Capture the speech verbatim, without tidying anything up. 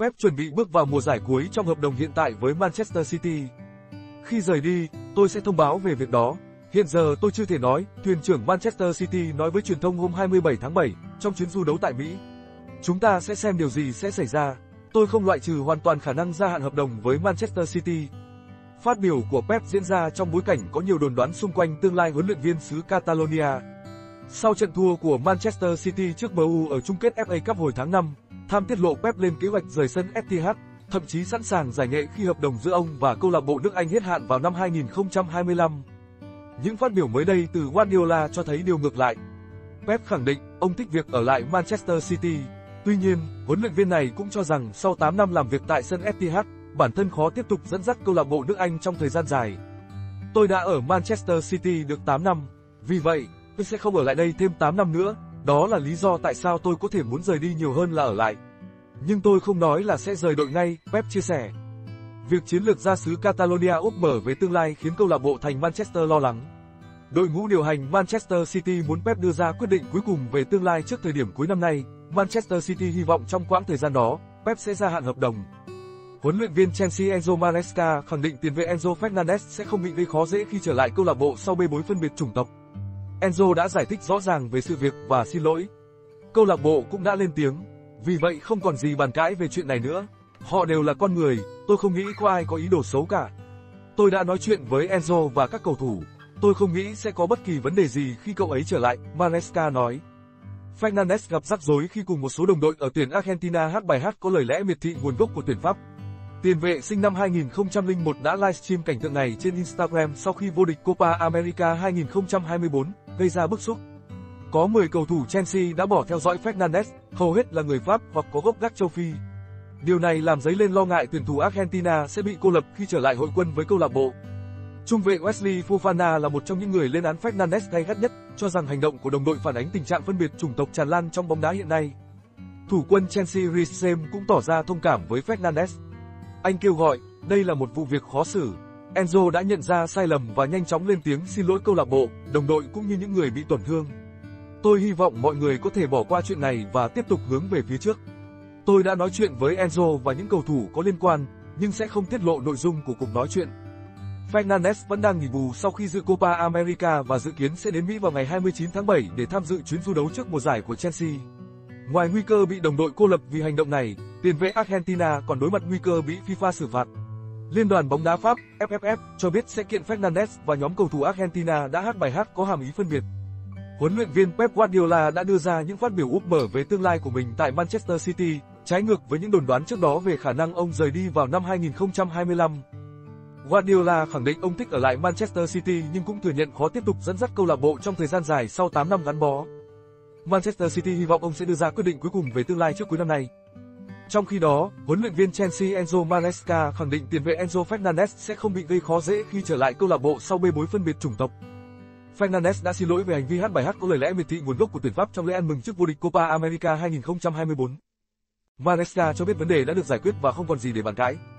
Pep chuẩn bị bước vào mùa giải cuối trong hợp đồng hiện tại với Manchester City. Khi rời đi, tôi sẽ thông báo về việc đó. Hiện giờ tôi chưa thể nói, thuyền trưởng Manchester City nói với truyền thông hôm hai mươi bảy tháng bảy, trong chuyến du đấu tại Mỹ. Chúng ta sẽ xem điều gì sẽ xảy ra. Tôi không loại trừ hoàn toàn khả năng gia hạn hợp đồng với Manchester City. Phát biểu của Pep diễn ra trong bối cảnh có nhiều đồn đoán xung quanh tương lai huấn luyện viên xứ Catalonia. Sau trận thua của Manchester City trước M U ở chung kết F A Cup hồi tháng năm, Tham tiết lộ Pep lên kế hoạch rời sân Etihad, thậm chí sẵn sàng giải nghệ khi hợp đồng giữa ông và câu lạc bộ nước Anh hết hạn vào năm hai nghìn không trăm hai mươi lăm. Những phát biểu mới đây từ Guardiola cho thấy điều ngược lại. Pep khẳng định ông thích việc ở lại Manchester City. Tuy nhiên, huấn luyện viên này cũng cho rằng sau tám năm làm việc tại sân Etihad, bản thân khó tiếp tục dẫn dắt câu lạc bộ nước Anh trong thời gian dài. Tôi đã ở Manchester City được tám năm, vì vậy, tôi sẽ không ở lại đây thêm tám năm nữa. Đó là lý do tại sao tôi có thể muốn rời đi nhiều hơn là ở lại. Nhưng tôi không nói là sẽ rời đội ngay, Pep chia sẻ. Việc chiến lược gia xứ Catalonia úp mở về tương lai khiến câu lạc bộ thành Manchester lo lắng. Đội ngũ điều hành Manchester City muốn Pep đưa ra quyết định cuối cùng về tương lai trước thời điểm cuối năm nay. Manchester City hy vọng trong quãng thời gian đó, Pep sẽ gia hạn hợp đồng. Huấn luyện viên Chelsea Enzo Maresca khẳng định tiền vệ Enzo Fernandez sẽ không bị gây khó dễ khi trở lại câu lạc bộ sau bê bối phân biệt chủng tộc. Enzo đã giải thích rõ ràng về sự việc và xin lỗi. Câu lạc bộ cũng đã lên tiếng, vì vậy không còn gì bàn cãi về chuyện này nữa. Họ đều là con người, tôi không nghĩ có ai có ý đồ xấu cả. Tôi đã nói chuyện với Enzo và các cầu thủ, tôi không nghĩ sẽ có bất kỳ vấn đề gì khi cậu ấy trở lại, Maresca nói. Fernandez gặp rắc rối khi cùng một số đồng đội ở tuyển Argentina hát bài hát có lời lẽ miệt thị nguồn gốc của tuyển Pháp. Tiền vệ sinh năm hai nghìn không trăm lẻ một đã livestream cảnh tượng này trên Instagram sau khi vô địch Copa America hai nghìn không trăm hai mươi tư, gây ra bức xúc. Có mười cầu thủ Chelsea đã bỏ theo dõi Fernandez, hầu hết là người Pháp hoặc có gốc gác châu Phi. Điều này làm dấy lên lo ngại tuyển thủ Argentina sẽ bị cô lập khi trở lại hội quân với câu lạc bộ. Trung vệ Wesley Fofana là một trong những người lên án Fernandez gay gắt nhất, cho rằng hành động của đồng đội phản ánh tình trạng phân biệt chủng tộc tràn lan trong bóng đá hiện nay. Thủ quân Chelsea Reece James cũng tỏ ra thông cảm với Fernandez. Anh kêu gọi, đây là một vụ việc khó xử. Enzo đã nhận ra sai lầm và nhanh chóng lên tiếng xin lỗi câu lạc bộ, đồng đội cũng như những người bị tổn thương. Tôi hy vọng mọi người có thể bỏ qua chuyện này và tiếp tục hướng về phía trước. Tôi đã nói chuyện với Enzo và những cầu thủ có liên quan, nhưng sẽ không tiết lộ nội dung của cuộc nói chuyện. Fernandez vẫn đang nghỉ bù sau khi dự Copa America và dự kiến sẽ đến Mỹ vào ngày hai mươi chín tháng bảy để tham dự chuyến du đấu trước mùa giải của Chelsea. Ngoài nguy cơ bị đồng đội cô lập vì hành động này, tiền vệ Argentina còn đối mặt nguy cơ bị FIFA xử phạt. Liên đoàn bóng đá Pháp (F F F) cho biết sẽ kiện Fernandez và nhóm cầu thủ Argentina đã hát bài hát có hàm ý phân biệt. Huấn luyện viên Pep Guardiola đã đưa ra những phát biểu úp mở về tương lai của mình tại Manchester City, trái ngược với những đồn đoán trước đó về khả năng ông rời đi vào năm hai nghìn không trăm hai mươi lăm. Guardiola khẳng định ông thích ở lại Manchester City nhưng cũng thừa nhận khó tiếp tục dẫn dắt câu lạc bộ trong thời gian dài sau tám năm gắn bó. Manchester City hy vọng ông sẽ đưa ra quyết định cuối cùng về tương lai trước cuối năm nay. Trong khi đó, huấn luyện viên Chelsea Enzo Maresca khẳng định tiền vệ Enzo Fernandez sẽ không bị gây khó dễ khi trở lại câu lạc bộ sau bê bối phân biệt chủng tộc. Fernandez đã xin lỗi về hành vi hát bài hát có lời lẽ miệt thị nguồn gốc của tuyển Pháp trong lễ ăn mừng trước vô địch Copa America hai nghìn không trăm hai mươi tư. Maresca cho biết vấn đề đã được giải quyết và không còn gì để bàn cãi.